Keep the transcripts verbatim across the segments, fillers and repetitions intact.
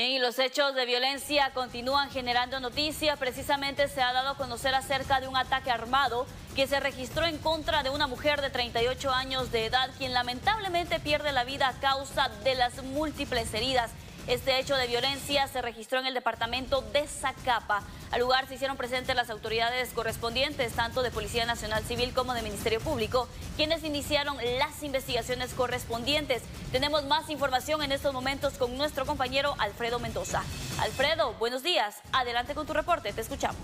Bien, y los hechos de violencia continúan generando noticias. Precisamente se ha dado a conocer acerca de un ataque armado que se registró en contra de una mujer de treinta y ocho años de edad, quien lamentablemente pierde la vida a causa de las múltiples heridas. Este hecho de violencia se registró en el departamento de Zacapa. Al lugar se hicieron presentes las autoridades correspondientes, tanto de Policía Nacional Civil como de Ministerio Público, quienes iniciaron las investigaciones correspondientes. Tenemos más información en estos momentos con nuestro compañero Alfredo Mendoza. Alfredo, buenos días. Adelante con tu reporte, te escuchamos.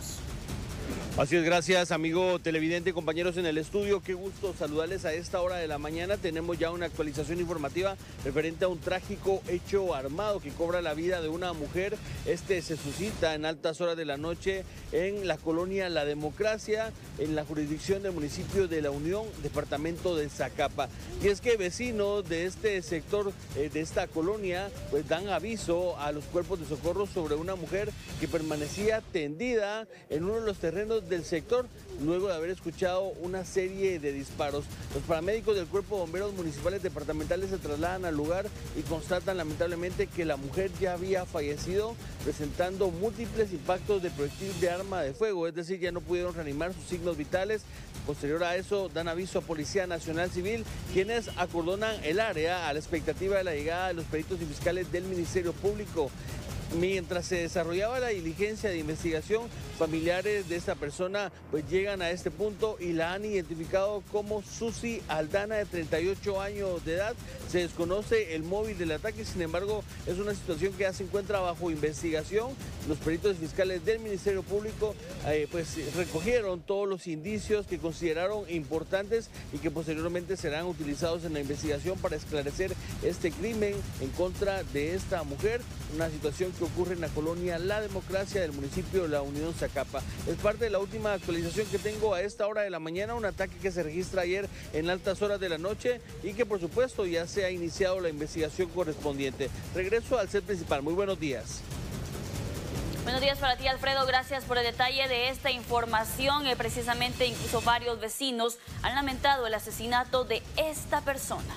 Así es, gracias amigo televidente, compañeros en el estudio, qué gusto saludarles a esta hora de la mañana. Tenemos ya una actualización informativa referente a un trágico hecho armado que cobra la vida de una mujer. Este se suscita en altas horas de la noche en la colonia La Democracia, en la jurisdicción del municipio de La Unión, departamento de Zacapa. Y es que vecinos de este sector, eh, de esta colonia, pues dan aviso a los cuerpos de socorro sobre una mujer que permanecía tendida en uno de los terrenos del sector luego de haber escuchado una serie de disparos. Los paramédicos del Cuerpo de Bomberos Municipales Departamentales se trasladan al lugar y constatan lamentablemente que la mujer ya había fallecido, presentando múltiples impactos de proyectil de arma de fuego, es decir, ya no pudieron reanimar sus signos vitales. Posterior a eso, dan aviso a Policía Nacional Civil, quienes acordonan el área a la expectativa de la llegada de los peritos y fiscales del Ministerio Público. Mientras se desarrollaba la diligencia de investigación, familiares de esta persona pues llegan a este punto y la han identificado como Susy Aldana, de treinta y ocho años de edad. Se desconoce el móvil del ataque, sin embargo, es una situación que ya se encuentra bajo investigación. Los peritos fiscales del Ministerio Público eh, pues recogieron todos los indicios que consideraron importantes y que posteriormente serán utilizados en la investigación para esclarecer este crimen en contra de esta mujer, una situación que ocurre en la colonia La Democracia del municipio de La Unión, Zacapa. Es parte de la última actualización que tengo a esta hora de la mañana, un ataque que se registra ayer en altas horas de la noche y que por supuesto ya se ha iniciado la investigación correspondiente. Regreso al set principal. Muy buenos días. Buenos días para ti, Alfredo, gracias por el detalle de esta información. Eh, precisamente incluso varios vecinos han lamentado el asesinato de esta persona.